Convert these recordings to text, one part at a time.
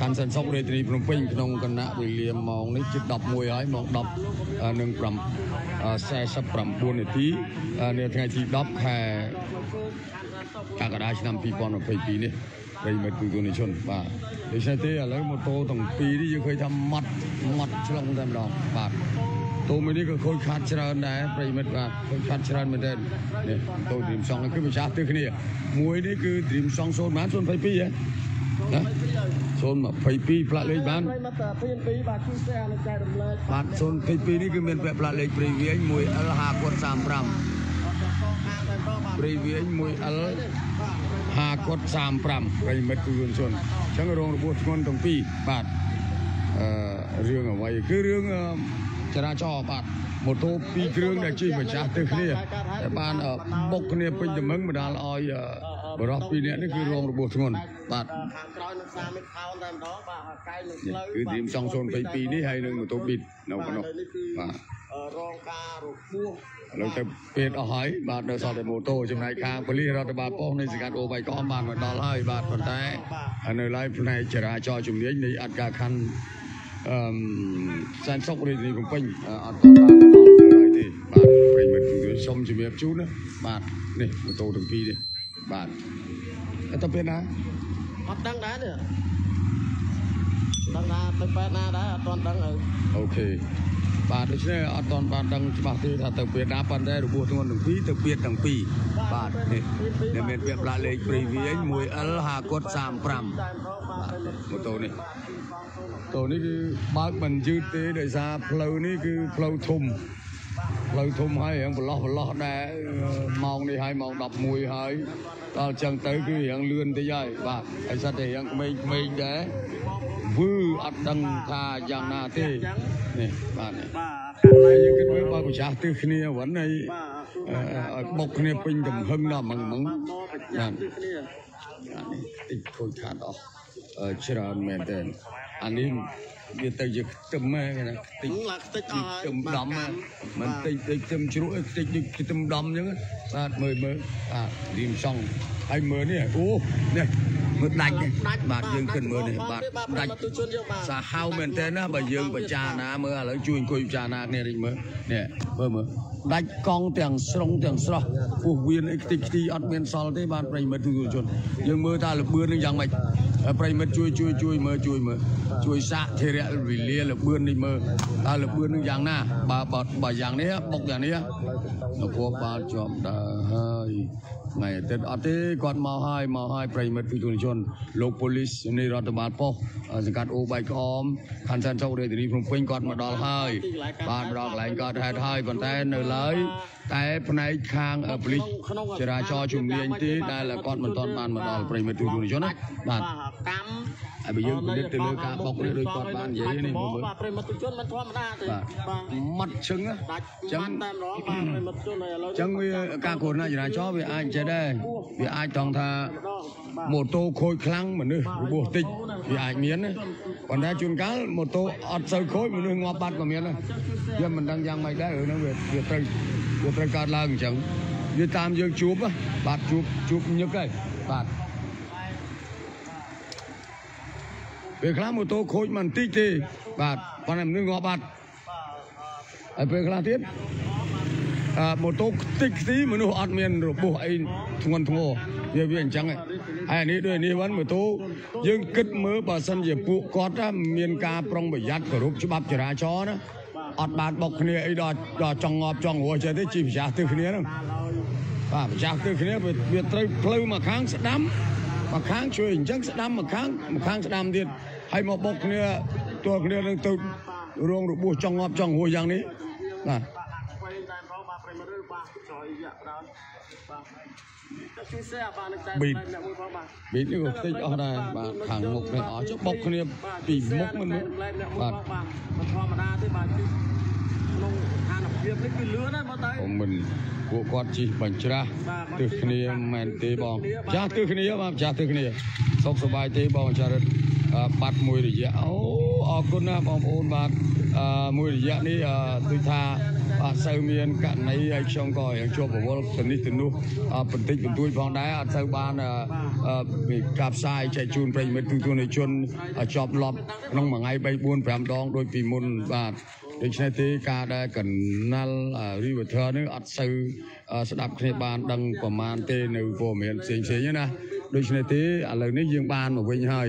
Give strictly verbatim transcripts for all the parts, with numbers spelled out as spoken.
การเซ็นซ่อมเรือตรีพนมเปญขนมกันนะวิลเลียมมองนี่จุดดับมวยไอ้มองดับหนึ่งปรัมแซ่สับปรัมปูนิตีเนื้อไงจุดดับแห่กากระดาษนำปีปอนไปปีนี่ไปมาตุนตุนในชนป่าเดี๋ยวใช้เตะแล้วมาโตตั้งปีที่ยังเคยทำมัดมัดชลองเต็มดอกป่าตัวมันนี่ก็ค่อยขาดเชิญได้ไปเม็ดมาค่อยขาดเชิญมาเด่นเนี่ยตัวดิมซองก็คือประชาติคือเนี่ยมวยนี่คือดิมซองโซนบ้านโซนไฟปีอะนะโซนแบบไฟปีปลาเล็กบ้านบ้านโซนไฟปีนี่คือเป็นแบบปลาเล็กปรีเวียนมวยอัลฮากดสามปรำปรีเวียนมวยอัลฮากดสามปรำไปเม็ดคืนโซนช่างโรงระบบคนตรงปีบาทเรื่องอะไรคือเรื่องจะน่าชอบอ่ะหมดทุกปีเครื่องได้ชี้มาจากตึกนี่แต่บ้านบกเนี่ยเป็นจำเมืองมาดาลออยรอบปีนี้นี่คือโรงระบบส่วนตัดคือทีมสองโซนไปปีนี้ให้หนึ่งหมดทุกปีน้องน้องเราจะเปลี่ยนอาหารบาทเดือดสอดในโมโต้จำนายค้างผลิตเราจะบาป้องในสิ่งการโอไปก็อมบานมาดาลอยบาทคนไทยในไลฟ์ในจะน่าชอบจุ่มเลี้ยงในอัตราคันสันสกฤตนี่ผมเป็นอัตตาบาทอะไรที่บาทไปเหมือนชมจะมีชุดนะบาทนี่มันโตถึงปีนี่บาทแล้วต้องเป็นนะอัดตั้งได้เนี่ยตั้งนาตั้งแปดนาได้อัดตอนตั้งเออโอเคบาทด้วยใช่ไหมอัดตอนบาทตั้งบาทที่ถ้าตั้งเปลี่ยนน้ำปันได้หรือบัวทั้งวันถึงปีตั้งเปลี่ยนตั้งปีบาทนี่เนี่ยเป็นเปลี่ยนปลาเล็กปรีเวียนมวยอัลฮากดสามปรำมันโตนี่ตัวนี้คือบางมันยืดเตะได้ซาเพลนี่คือเพลทุ่มเพลทุ่มให้อย่างปลอกปลอกได้มองในให้มองดับมวยให้ตอนจังเตะคืออย่างเลื่อนเตะใหญ่บาทไอ้สัตว์อย่างไม่ไม่ได้วื้ออัดดังคาอย่างนาเตะนี่บาทนี่ไอ้ยังคิดว่าบางประชาติเนี่ยวันนี้บกเนี่ยเป็นถึงหึงนะมังมังนั่นติดคุยขาดออกเชื่อเมนเดนอันนี้ยืดติดยึดตึมแม่นะติดติดตึมดำมันติดติดตึมชุดติดติดตึมดำยังไงอ่ะเมื่อเมื่ออ่ะดิมซ่องไอ้เมื่อเนี่ยโอ้เนี่ยเมื่อดังบาดยืนขึ้นเมื่อเนี่ยบาดดังสาห้าวเมนเดนนะบาดยืนประจานะเมื่อแล้วจุยคุยประจานะเนี่ยดิเมื่อเนี่ยเมื่อเมื่อดังกองเตียงสรงเตียงสระผู้เวียนติดตีอัดเมียนซอลที่บาดไปเมื่อถึงจุดจนยังเมื่อตาหลับเบื่อหนึ่งยังไม่ไปเมื่อช่วยช่วยช่วยเมื่อช่วยเมื่อช่วยสะเทเรวิเลียหลับเบื่อหนึ่งเมื่อตาหลับเบื่อหนึ่งอย่างหน้าบาบาบาอย่างนี้บกอย่างนี้นักพวกบาจอมได้ไงแต่อาทิตย์ก่อนมาให้มาให้ไปเมื่อถึงจุดจนโลก police ในรัฐบาลพ่อสังกัดโอไบคอมขันชันเจ้าเรือที่นี่ผมเป็นก่อนมาดอลให้บาดรอกแหลงก็ได้ให้ก่อนแต่เนื้อแต่ภายในคางอัปลิจราจรชุมเรียนที่ได้ละก้อนมันตอนบานมาตอนปริมาณตัวนี้ชนะบาทไอ้ไปยืมเงินตัวเลือกการบอกเลือกก้อนบานใหญ่นี่ผมบอกมัดชึ้งอะจังจังวิการคนน่ะจราจรวิไอเจได้วิไอทองทาโมโต้โคยคลังเหมือนนึกบัวติวิไอเมียนนะวันได้จุนก้าโมโต้อัดเซอร์โคยเหมือนนึกงอปัดกว่าเมียนนะยังมันดังยังไม่ได้เออนะเวทเวทตึงตัวประการล่างจังยืดตามยืดจูบอ่ะบาดจูบจูบเยอะเลยบาดเปิดคลาโมโต้โคตรมันตีตีบาดตอนนั้นนึกงอบาดเปิดคลาเทียนโมโต้ตีตีมันดูอัดเมียนรูปบัวไอ้ทงทงโอเยอะเวียนจังเลยไอ้นี่ด้วยนี่วันโมโต้ยืดกึศมือบาดสันเยปุกอดเมียนกาปรองประหยัดกระรุบชุบับจราจรนะอดบาดบอกเนี่ยไอ้ดอดอจังงอบจังหัวใจได้จีบยาตื้อขึ้นเนี่ยนะป่ะยาตื้อขึ้นเนี่ยเป็นเป็นไตรเพลมาค้างสะดำมาค้างช่วยจังสะดำมาค้างมาค้างสะดำเดียดให้มาบอกเนี่ยตัวเนี่ยนั่งตึกรวงรูปบัวจังงอบจังหัวอย่างนี้น่ะบิดบิดนี่ก็ติดเอาได้บาดขังมุกเนี่ยอ๋อจะบกเนี่ยปีมุกมันบาดผมมันพวกก้อนจีบัญชาตึกเนี่ยแมนตีบองจ้าตึกเนี่ยมาจ้าตึกเนี่ยสบสบายตีบองจ้าเด็ดปัดมวยดีเยอะโอ้ออกคนนะบองโอนบาดมวยดีเยอะนี่ตุยทาอาเซอร์เมียนกันในไอช่องก่อยช่วงผมว่าสนิทสนุกเป็นติดเป็นตุยฟองได้อาเซอร์บ้าน กราบทรายใจจูนไปเมื่อถึงตัวในชนจอบล็อบน้องหมาไงไปบุญแฝงดองโดยปีมุนว่าดิฉันที่การได้เกิดนั่นรีวิวเธอเนี่ยอัดซื้อสำหรับในบ้านดังประมาณเต็นในโฟมิเอ็นเสียงเสียงนะดิฉันที่อะไรนี่ยังบ้านของวิญญาณ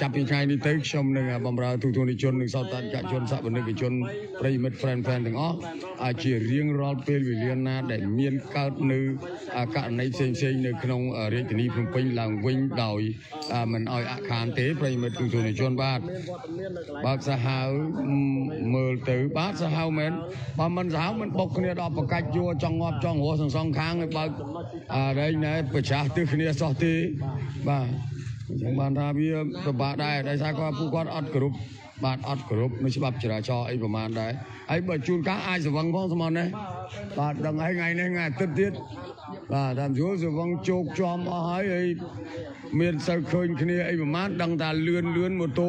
จับยังไงนี่ตึกชมหนึ่งบำราทุกทุนในชนหนึ่งสาวตันจากชนสาวหนึ่งกิจชนไปเมื่อแฟนแฟนทั้งอ๋ออาเจียเรียงรอดเป็นวิญญาณได้เมียนเกิดหนึ่งการในเสียงเสียงในขนมเรียกที่ผมเป็นหลังวิ่งดอยมันเอาอาคารเตะไปเมื่อทุกทุนในชนบ้านบ้านสหายเมื่อตื่นบ้านสหายเหม็นบ้านมันสาวมันปกเนี่ยดอกประกาศยัวจ้องงอบจ้องหัวสองสองครั้งเลยบ้านได้เนี่ยประชาชนเนี่ยสอดที่บ้านบ้านทาบีก็บาดได้ได้ใช้ก็ผู้คนอัดกรุ๊ปบาดอัดกรุ๊ปไม่ใช่แบบจราจรไอ้ประมาณได้ไอ้แบบจูนก้าไอ้สว่างพ้องสมอนเนี่ยบาดดังไอ้ไงเนี่ยไงติดติดบาดทำชั่วสว่างโจกจอมเอาให้ไอ้เมียนเสือเคยคนนี้ไอ้ประมาณดังตาเลื่อนเลื่อนมาโต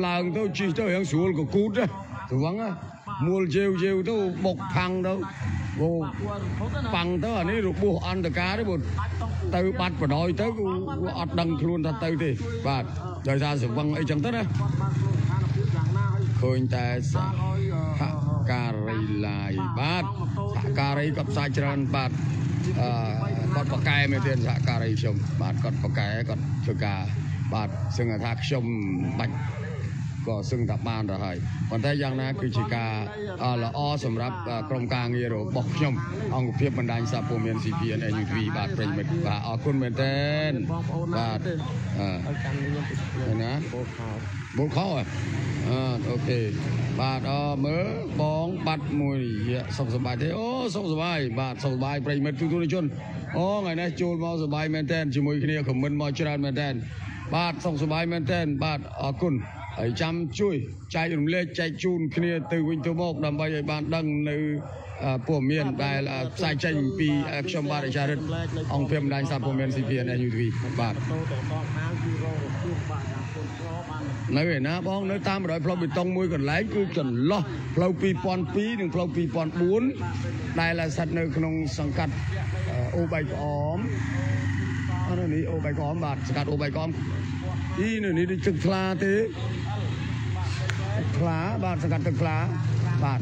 หลังเท่าจีเท่าอย่างสูงก็กูดนะสว่างอะมัวเจียวเจียวเท่าบกพังเท่าโว้ปังเท่านี้รูปบัวอันตะการได้บุญเตาปัดปะดอยเตากูอัดดังครูนทัดเตาทีบาดโดยสารสุวรรณไอจังเตาเนี่ยเคยแต่สักการีลายบาดสักการีกับสายจรันบาดกอดปะไก่ไม่เทียนสักการีชมบาดกอดปะไก่กอดสุกาบาดซึ่งทักชมบัดก็ซึ่งดับบ้านเราให้วันที่ยังนะคือจิกาละอ้อสำหรับกรมการเงินเราบอกชมเอาเพียบบรรดาสับโปรเมนซีพีเอ็นยูทีบาทเป็นแบบบาทเอาคุณเป็นเต้นบาทนะบุกเข้าอ่าโอเคบาทเอาเมื่อบ้องบัดมวยสบสบายเท่โอ้สบสบายบาทสบสบายเป็นแบบทุกทุกชนโอ้ไงนะโจลมาสบายเป็นเต้นชิมวยคนนี้ขมมันมาชราเป็นเต้นบาทสบสบายเป็นเต้นบาทเอาคุณไอ้จำช่วยใจอุ่นเล่ใจจูนเคลียร์ตัววิ่งตัวโมกดำไปไอ้บ้านดังในพวกเมียนได้สายใจปีชมบาริชาร์ดองเพิ่มได้สามพวกเมียนซีพีในยูทีบาทในเวนะบ้องในตามรอยพลอยปิดตองมวยกันหลายกูจนล้อพลอยปีปอนปีหนึ่งพลอยปีปอนบุญได้ละสัตว์ในขนมสังกัดโอใบอ้อมอันนี้โอใบอ้อมบาทสังกัดโอใบอ้อมอีหนึ่งนี่ดิจักรพลาเตะพลาบาทสกัดตะพลาบาท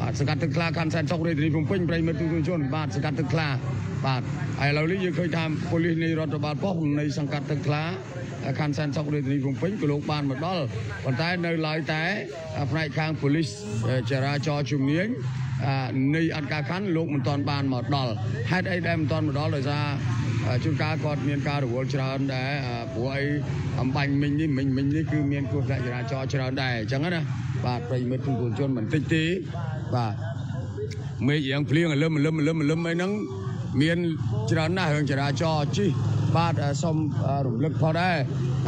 บาทสกัดตะพลาการแซนช็อกเรตรีผมเพ่งไปเมื่อตุนชนบาทสกัดตะพลาบาทไอเราเรียกเคยทำโพลีในรัฐบาลป้องในสังกัดตะพลาการแซนช็อกเรตรีผมเพ่งกระโหลกบานหมดดอลวันท้ายในลอยแต่ภายข้างโพลิสจราจรชุมเนียงในอันการขันโลกมันตอนบานหมดดอลให้ไอเดมตอนหมดดอลเลยจ้าชุดการกอดเมียนการหรือวัวชราดได้ป่วยทำบังมินนี่มินมินนี่คือเมียนกุศลชราจอชราดได้จังงั้นนะบาดไปเมื่อทุนกุศลชนเหมือนติ๊กตีบาดเมื่อยังเพลียงเริ่มเริ่มเริ่มเริ่มไม่นั่งเมียนชราหน้าเหิงชราจอจีบาดสมรุ่มลึกพอได้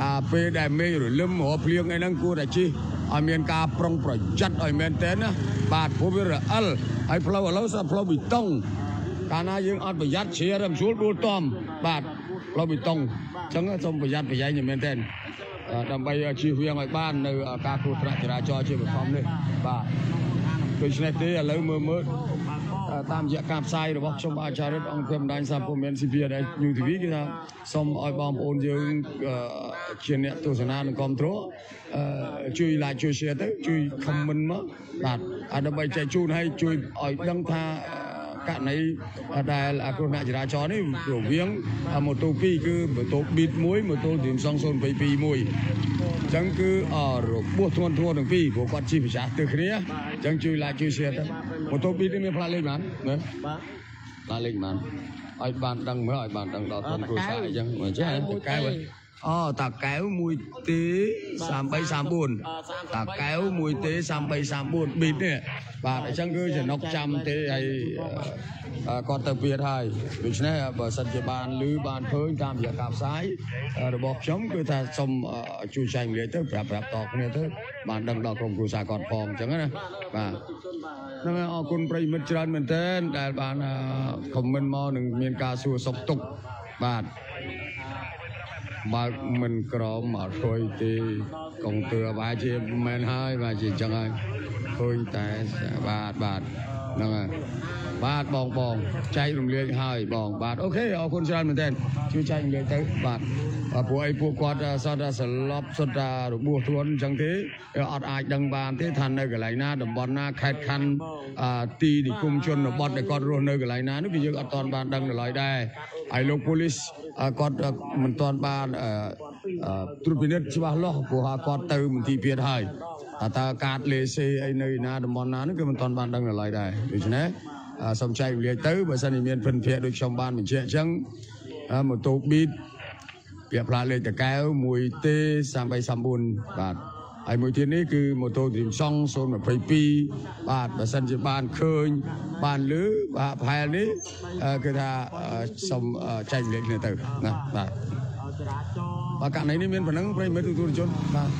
ตาเปได้เมื่อหรือเริ่มหัวเพลียงไอ้นั่งกูได้จีไอเมียนกาปรองประจัดไอเมียนเต้นนะบาดผู้พิระอัลไอพลาวเราสับพลาวิต้องการนายยิงอัดประยัดเชียร์ดัมชูดูต้อมบาดเราไปตรงจังก็สมประยัดประยัดอย่างเมนเทนดัมไปชีวิ่งไปบ้านในการตรวจจราจรเชื่อมความเลยบาดโดยเฉพาะที่เราเมื่อเมื่อตามจากการใส่หรือว่าชมอาชาริตองเพิ่มได้สามพมเอ็นซีพีได้ยูทีวีกันนะสมไอบอมโอนยิงเชียร์เนี่ยตัวชนะในคอนโทรลช่วยไล่ช่วยเชียร์ตัวช่วยคอมเมนต์มั้งบาดอาจจะไปใจชูให้ช่วยไอดังท่าการในได้อาครนาจราจรนี่หลวงเวียงมอเตอร์ปีคือมอเตอร์บิดมวยมอเตอร์ดิมซองโซนไปปีมวยจังคืออ่าหลวงบัวทวนทวนหนึ่งปีพวกกัดชีพชาติเนี้ยจังช่วยลายช่วยเชียร์ตั้งมอเตอร์บิดนี่มีพลาดเล็กนั้นเนอะพลาดเล็กนั้นไอ้บ้านดังเมื่อไอ้บ้านดังเราทำกูใส่จังเหมือนใช่ไหมตะไคร้เลยอ๋อตะไคร้มวยเตะสามใบสามบุญตะไคร้มวยเตะสามใบสามบุญบิดเนี่ยบาดไอ้ช่างคือจะนกจำเตะไอ้กอดตะเพียไทยดูชนะบริษัทเจบานหรือบานเพิ่งตามจากกาบซ้ายระบบช้อมคือถ้าสมชูชัยเหลือเท่าแบบแบบตอกเนี่ยเท่าบานดังดอกกรมกุศลกอดฟองจังนะบาดนั่นไงเอาคนไปมิจฉาเหมือนเต้นแต่บานคอมเมนต์มอหนึ่งเมียนกาสูสกตุกบาดบาดมันกรอมมาโรยตีกองเตือบาดเจ็บแมนให้บาดเจ็บจังไงเพิ่งแต่บาดบาดนั่นไง บาทบองบองใจลงเรือหายบองบาทโอเคเอาคนชาญเหมือนเดิมช่วยใจเรือใจบาทผัวไอ้ผัวกอดซาดาสลับซาดาบัวทวนจังทีอัดอัดดังบานที่ทันในกระไรหน้าดับบอลหน้าแคดคันตีดิคุมชนบอลในกอดรวนในกระไรหน้านึกถึงอัดตอนบานดังลอยได้ไอ้ลูก police กอดมันตอนบานตรุษพินิจชิบะล้อผัวกอดเติมทีเพียรไทยอัตราการเลเซไอ้ในหน้าดับบอลหน้านึกถึงมันตอนบานดังลอยได้ดูสินะสมใจเรียกเติมภาษาอินเดียเป็นเพียรโดยชาวบ้านเหมือนเช่นจังมันตกบิดเปียบลาเลยแต่แก้วมวยเตะสามใบสามบุญบาทไอ้มวยที่นี้คือมวยโตถิ่นซ่องโซนแบบไฟปีบาทแบบสันจิบานเคยบานหรือบาทแพรนี้คือถ้าสมใจเล็กเนี่ยเติมนะบาทบาทการไหนนี่มีผนังไฟไม่ถูกตัวจนบาท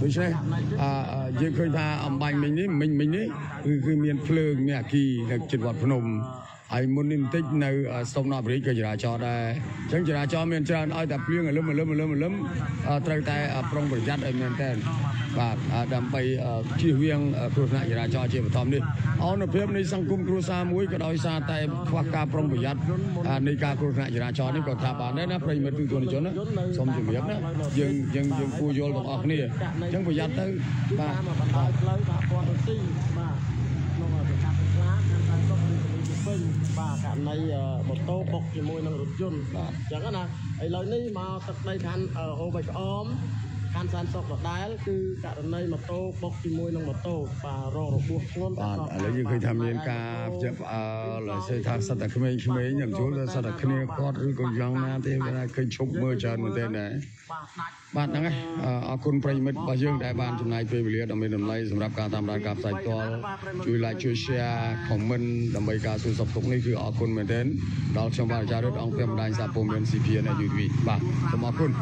ดูใช่ยังเคยพาอัมบัยมินี้มินมินี้คือคือมีเพลิงมีอาคีจังหวัดพนมไอ้มุนิมติกในสมนบริกจราจรได้จังจราจรเมียนจราจรไอ้แต่เปลี่ยนเลื่อมเลื่อมเลื่อมเลื่อมตระแต่ปรองบริจัดไอ้เมียนแต่บาดดำไปชี้เวียงครูนักจราจรเชี่ยวทอมดิเอาหน้าเพียบในสังคมครูสามวยก็ได้ซาแต่วักกาปรองบริจัดในการครูนักจราจรนี่ก็ทำบาดได้นะประยุทธ์ตัวนี้จนนะสมจุเบียบนะยังยังยังผู้โยนบอกออกนี่จังบริจัดตั้งบาบาการในบทโต๊ะบกมวยนังรุดยนต์อย่างนั้นนะไอ้เรานี่มาตัดในการโอเบกออมการสันสกปรกได้คือการในบทโต๊ะบกมวยนังบทโต๊ะป่ารองบวกงอนป่าอะไรยังเคยทำเรียนกาเจ็บอ่าหลายเส้นทางสัตว์ขมิ้นขมิ้นอย่างชุดสัตว์ขมิ้นก็เรื่องของยังนาเต้เวลาเคยชกเมื่อเช้ามันเต้ไหนบาทนั่งไงอาคุณประยุทธ์บางเรื่องได้บานจำนายเพื่อเลี้ยงดำเนินดำเนินสำหรับการทำรายการสายตัวช่วยไลค์ช่วยแชร์ของมันดำเนินการสู่สับสนนี่คืออาคุณเหมือนเดิมดาวชมบาร์จารุดองเฟมได้สาปมเงินซีพีเอ็นยูทีวีบาทสมาคุณ